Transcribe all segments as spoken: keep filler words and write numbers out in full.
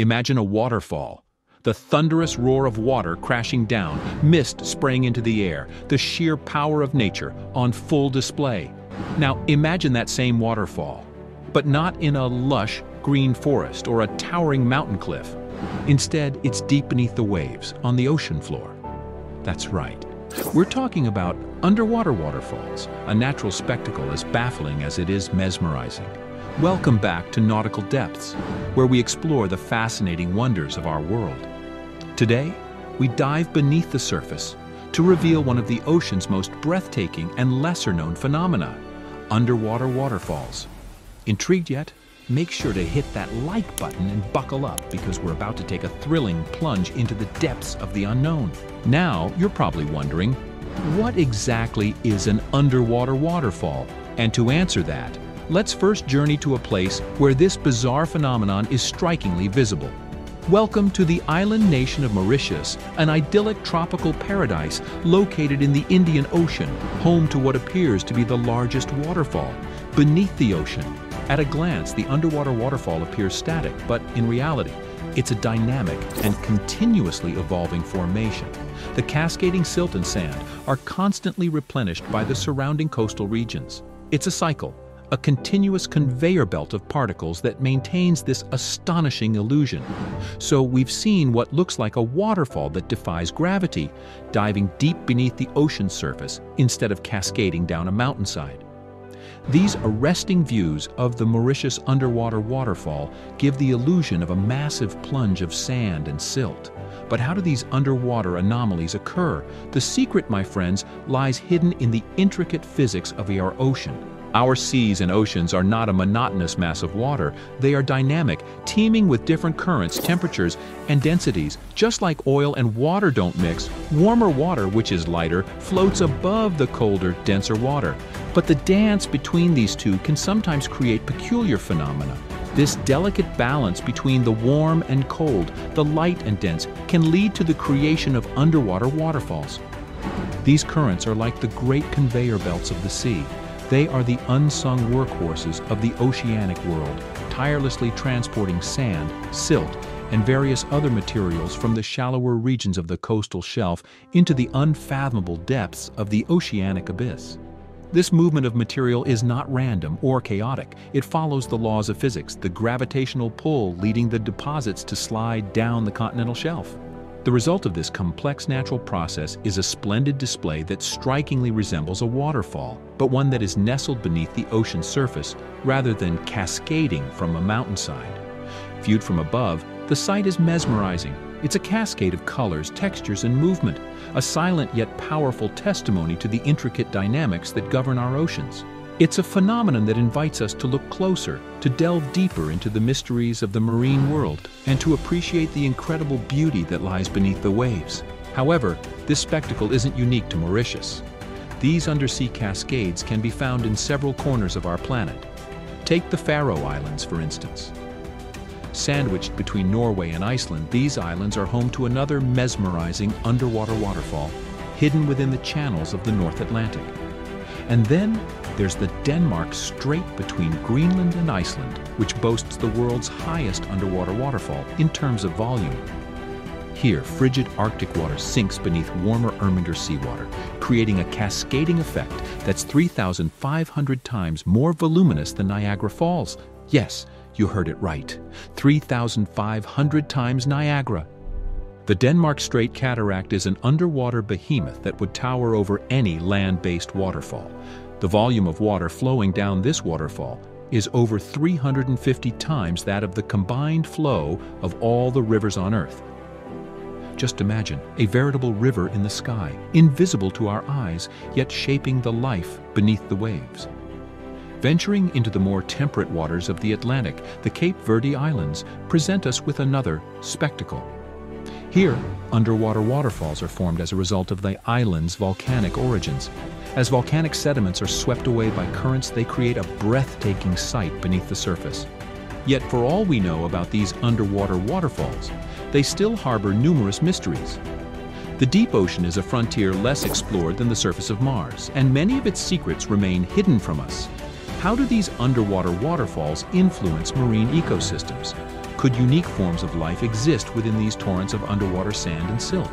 Imagine a waterfall. The thunderous roar of water crashing down, mist spraying into the air, the sheer power of nature on full display. Now imagine that same waterfall, but not in a lush green forest or a towering mountain cliff. Instead, it's deep beneath the waves, on the ocean floor. That's right. We're talking about underwater waterfalls, a natural spectacle as baffling as it is mesmerizing. Welcome back to Nautical Depths, where we explore the fascinating wonders of our world. Today, we dive beneath the surface to reveal one of the ocean's most breathtaking and lesser-known phenomena, underwater waterfalls. Intrigued yet? Make sure to hit that like button and buckle up, because we're about to take a thrilling plunge into the depths of the unknown. Now, you're probably wondering, what exactly is an underwater waterfall? And to answer that, let's first journey to a place where this bizarre phenomenon is strikingly visible. Welcome to the island nation of Mauritius, an idyllic tropical paradise located in the Indian Ocean, home to what appears to be the largest waterfall. Beneath the ocean, at a glance, the underwater waterfall appears static, but in reality, it's a dynamic and continuously evolving formation. The cascading silt and sand are constantly replenished by the surrounding coastal regions. It's a cycle, a continuous conveyor belt of particles that maintains this astonishing illusion. So we've seen what looks like a waterfall that defies gravity, diving deep beneath the ocean surface instead of cascading down a mountainside. These arresting views of the Mauritius underwater waterfall give the illusion of a massive plunge of sand and silt. But how do these underwater anomalies occur? The secret, my friends, lies hidden in the intricate physics of our ocean. Our seas and oceans are not a monotonous mass of water. They are dynamic, teeming with different currents, temperatures, and densities. Just like oil and water don't mix, warmer water, which is lighter, floats above the colder, denser water. But the dance between these two can sometimes create peculiar phenomena. This delicate balance between the warm and cold, the light and dense, can lead to the creation of underwater waterfalls. These currents are like the great conveyor belts of the sea. They are the unsung workhorses of the oceanic world, tirelessly transporting sand, silt, and various other materials from the shallower regions of the coastal shelf into the unfathomable depths of the oceanic abyss. This movement of material is not random or chaotic. It follows the laws of physics, the gravitational pull leading the deposits to slide down the continental shelf. The result of this complex natural process is a splendid display that strikingly resembles a waterfall, but one that is nestled beneath the ocean surface rather than cascading from a mountainside. Viewed from above, the sight is mesmerizing. It's a cascade of colors, textures, and movement, a silent yet powerful testimony to the intricate dynamics that govern our oceans. It's a phenomenon that invites us to look closer, to delve deeper into the mysteries of the marine world, and to appreciate the incredible beauty that lies beneath the waves. However, this spectacle isn't unique to Mauritius. These undersea cascades can be found in several corners of our planet. Take the Faroe Islands, for instance. Sandwiched between Norway and Iceland, these islands are home to another mesmerizing underwater waterfall, hidden within the channels of the North Atlantic. And then, there's the Denmark Strait between Greenland and Iceland, which boasts the world's highest underwater waterfall in terms of volume. Here, frigid Arctic water sinks beneath warmer Irminger seawater, creating a cascading effect that's three thousand five hundred times more voluminous than Niagara Falls. Yes, you heard it right, three thousand five hundred times Niagara. The Denmark Strait Cataract is an underwater behemoth that would tower over any land-based waterfall. The volume of water flowing down this waterfall is over three hundred fifty times that of the combined flow of all the rivers on Earth. Just imagine, a veritable river in the sky, invisible to our eyes, yet shaping the life beneath the waves. Venturing into the more temperate waters of the Atlantic, the Cape Verde Islands present us with another spectacle. Here, underwater waterfalls are formed as a result of the island's volcanic origins. As volcanic sediments are swept away by currents, they create a breathtaking sight beneath the surface. Yet for all we know about these underwater waterfalls, they still harbor numerous mysteries. The deep ocean is a frontier less explored than the surface of Mars, and many of its secrets remain hidden from us. How do these underwater waterfalls influence marine ecosystems? Could unique forms of life exist within these torrents of underwater sand and silt?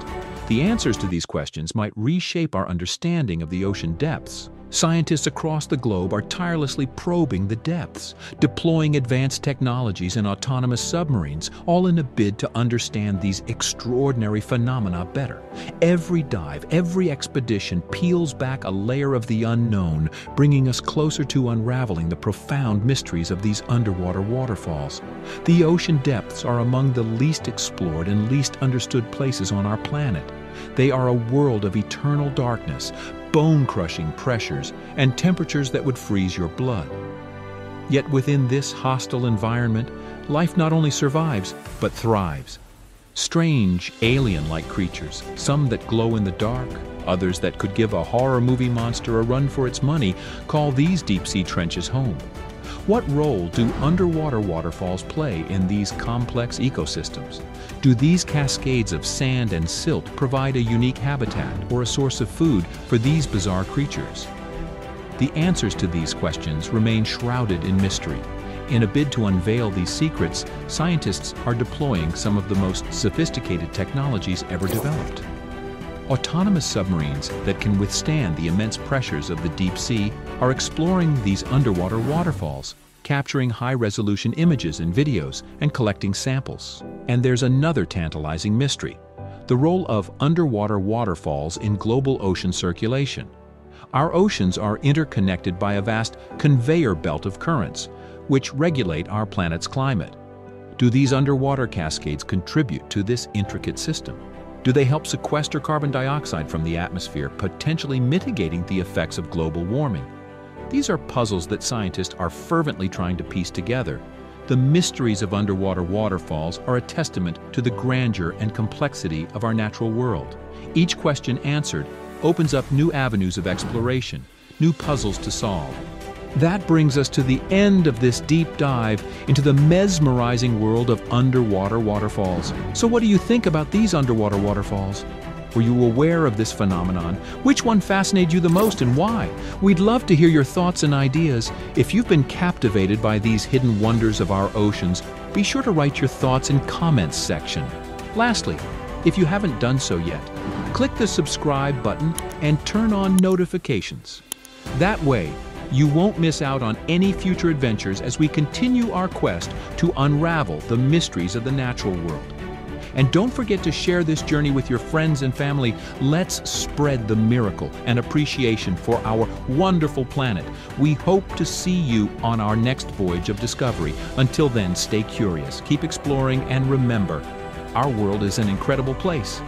The answers to these questions might reshape our understanding of the ocean depths. Scientists across the globe are tirelessly probing the depths, deploying advanced technologies and autonomous submarines, all in a bid to understand these extraordinary phenomena better. Every dive, every expedition peels back a layer of the unknown, bringing us closer to unraveling the profound mysteries of these underwater waterfalls. The ocean depths are among the least explored and least understood places on our planet. They are a world of eternal darkness, bone-crushing pressures, and temperatures that would freeze your blood. Yet within this hostile environment, life not only survives, but thrives. Strange, alien-like creatures, some that glow in the dark, others that could give a horror movie monster a run for its money, call these deep-sea trenches home. What role do underwater waterfalls play in these complex ecosystems? Do these cascades of sand and silt provide a unique habitat or a source of food for these bizarre creatures? The answers to these questions remain shrouded in mystery. In a bid to unveil these secrets, scientists are deploying some of the most sophisticated technologies ever developed. Autonomous submarines that can withstand the immense pressures of the deep sea are exploring these underwater waterfalls, capturing high-resolution images and videos, and collecting samples. And there's another tantalizing mystery: the role of underwater waterfalls in global ocean circulation. Our oceans are interconnected by a vast conveyor belt of currents, which regulate our planet's climate. Do these underwater cascades contribute to this intricate system? Do they help sequester carbon dioxide from the atmosphere, potentially mitigating the effects of global warming? These are puzzles that scientists are fervently trying to piece together. The mysteries of underwater waterfalls are a testament to the grandeur and complexity of our natural world. Each question answered opens up new avenues of exploration, new puzzles to solve. That brings us to the end of this deep dive into the mesmerizing world of underwater waterfalls. So what do you think about these underwater waterfalls? Were you aware of this phenomenon? Which one fascinated you the most and why? We'd love to hear your thoughts and ideas. If you've been captivated by these hidden wonders of our oceans, be sure to write your thoughts in comments section. Lastly, if you haven't done so yet, click the subscribe button and turn on notifications. That way, you won't miss out on any future adventures as we continue our quest to unravel the mysteries of the natural world. And don't forget to share this journey with your friends and family. Let's spread the miracle and appreciation for our wonderful planet. We hope to see you on our next voyage of discovery. Until then, stay curious, keep exploring, and remember, our world is an incredible place.